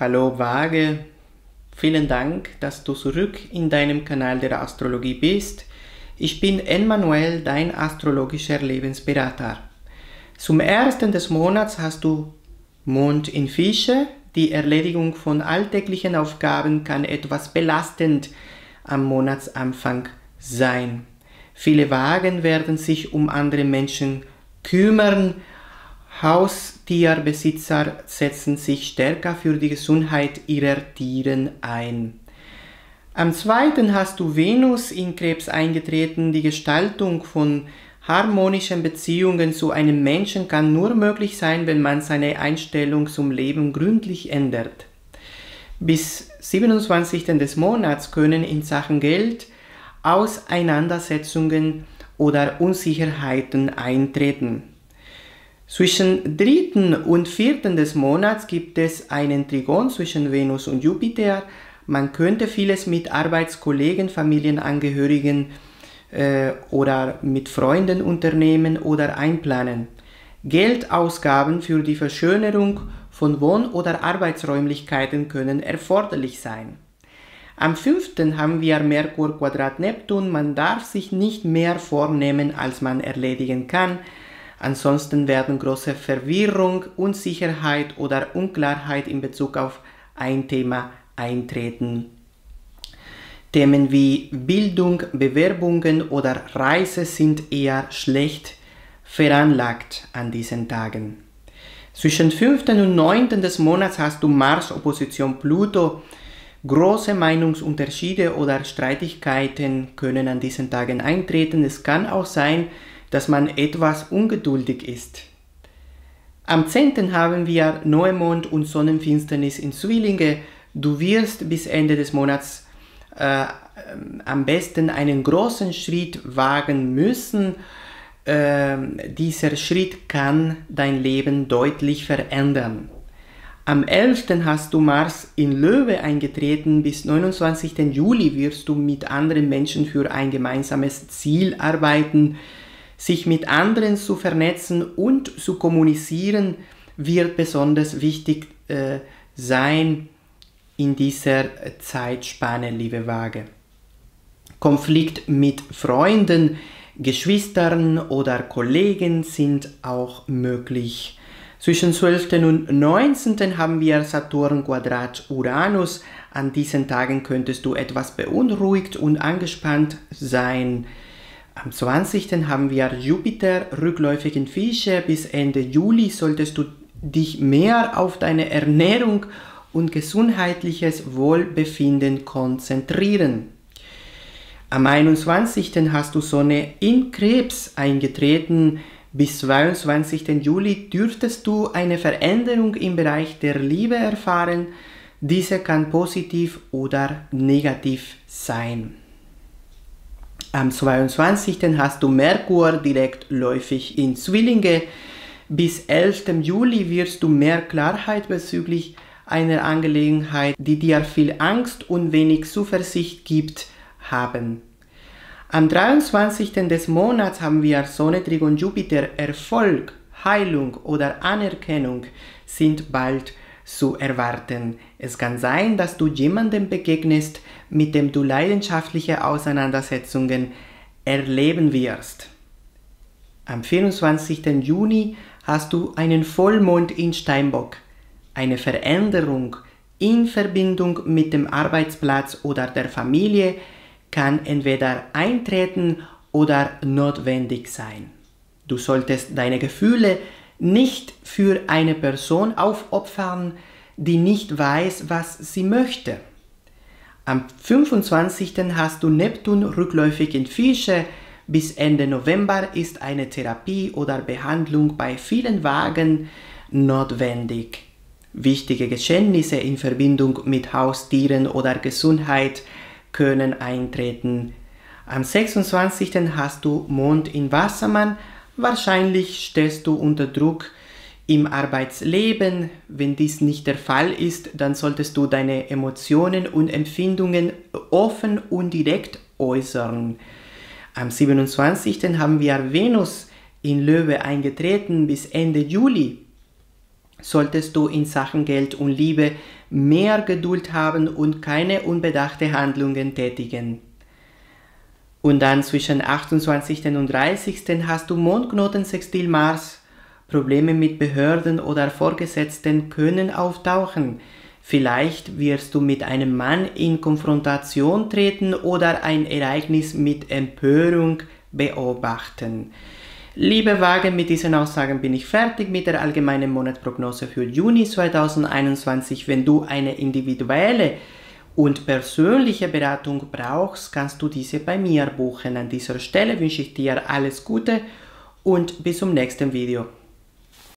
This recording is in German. Hallo Waage, vielen Dank, dass du zurück in deinem Kanal der Astrologie bist. Ich bin Enmanuel, dein astrologischer Lebensberater. Zum ersten des Monats hast du Mond in Fische. Die Erledigung von alltäglichen Aufgaben kann etwas belastend am Monatsanfang sein. Viele Waagen werden sich um andere Menschen kümmern. Haustierbesitzer setzen sich stärker für die Gesundheit ihrer Tiere ein. Am 2. hast du Venus in Krebs eingetreten. Die Gestaltung von harmonischen Beziehungen zu einem Menschen kann nur möglich sein, wenn man seine Einstellung zum Leben gründlich ändert. Bis 27. des Monats können in Sachen Geld Auseinandersetzungen oder Unsicherheiten eintreten. Zwischen 3. und 4. des Monats gibt es einen Trigon zwischen Venus und Jupiter. Man könnte vieles mit Arbeitskollegen, Familienangehörigen oder mit Freunden unternehmen oder einplanen. Geldausgaben für die Verschönerung von Wohn- oder Arbeitsräumlichkeiten können erforderlich sein. Am 5. haben wir Merkur Quadrat Neptun. Man darf sich nicht mehr vornehmen, als man erledigen kann. Ansonsten werden große Verwirrung, Unsicherheit oder Unklarheit in Bezug auf ein Thema eintreten. Themen wie Bildung, Bewerbungen oder Reise sind eher schlecht veranlagt an diesen Tagen. Zwischen 5. und 9. des Monats hast du Mars-Opposition Pluto. Große Meinungsunterschiede oder Streitigkeiten können an diesen Tagen eintreten. Es kann auch sein, dass man etwas ungeduldig ist. Am 10. haben wir Neumond und Sonnenfinsternis in Zwillinge. Du wirst bis Ende des Monats am besten einen großen Schritt wagen müssen. Dieser Schritt kann dein Leben deutlich verändern. Am 11. hast du Mars in Löwe eingetreten. Bis 29. Juli wirst du mit anderen Menschen für ein gemeinsames Ziel arbeiten. Sich mit anderen zu vernetzen und zu kommunizieren wird besonders wichtig sein in dieser Zeitspanne, liebe Waage. Konflikt mit Freunden, Geschwistern oder Kollegen sind auch möglich. Zwischen 12. und 19. haben wir Saturn Quadrat Uranus. An diesen Tagen könntest du etwas beunruhigt und angespannt sein. Am 20. haben wir Jupiter rückläufig in Fische. Bis Ende Juli solltest du dich mehr auf deine Ernährung und gesundheitliches Wohlbefinden konzentrieren. Am 21. hast du Sonne in Krebs eingetreten. Bis 22. Juli dürftest du eine Veränderung im Bereich der Liebe erfahren. Diese kann positiv oder negativ sein. Am 22. hast du Merkur direktläufig in Zwillinge. Bis 11. Juli wirst du mehr Klarheit bezüglich einer Angelegenheit, die dir viel Angst und wenig Zuversicht gibt, haben. Am 23. des Monats haben wir Sonne, Trigon, Jupiter. Erfolg, Heilung oder Anerkennung sind bald zu erwarten. Es kann sein, dass du jemandem begegnest, mit dem du leidenschaftliche Auseinandersetzungen erleben wirst. Am 24. Juni hast du einen Vollmond in Steinbock. Eine Veränderung in Verbindung mit dem Arbeitsplatz oder der Familie kann entweder eintreten oder notwendig sein. Du solltest deine Gefühle nicht für eine Person aufopfern, die nicht weiß, was sie möchte. Am 25. hast du Neptun rückläufig in Fische. Bis Ende November ist eine Therapie oder Behandlung bei vielen Waagen notwendig. Wichtige Geschehnisse in Verbindung mit Haustieren oder Gesundheit können eintreten. Am 26. hast du Mond in Wassermann. Wahrscheinlich stehst du unter Druck im Arbeitsleben. Wenn dies nicht der Fall ist, dann solltest du deine Emotionen und Empfindungen offen und direkt äußern. Am 27. haben wir Venus in Löwe eingetreten. Bis Ende Juli solltest du in Sachen Geld und Liebe mehr Geduld haben und keine unbedachte Handlungen tätigen. Und dann zwischen 28. und 30. hast du Mondknoten Sextil Mars. Probleme mit Behörden oder Vorgesetzten können auftauchen. Vielleicht wirst du mit einem Mann in Konfrontation treten oder ein Ereignis mit Empörung beobachten. Liebe Waage, mit diesen Aussagen bin ich fertig mit der allgemeinen Monatsprognose für Juni 2021. Wenn du eine individuelle und persönliche Beratung brauchst, kannst du diese bei mir buchen. An dieser Stelle wünsche ich dir alles Gute und bis zum nächsten Video.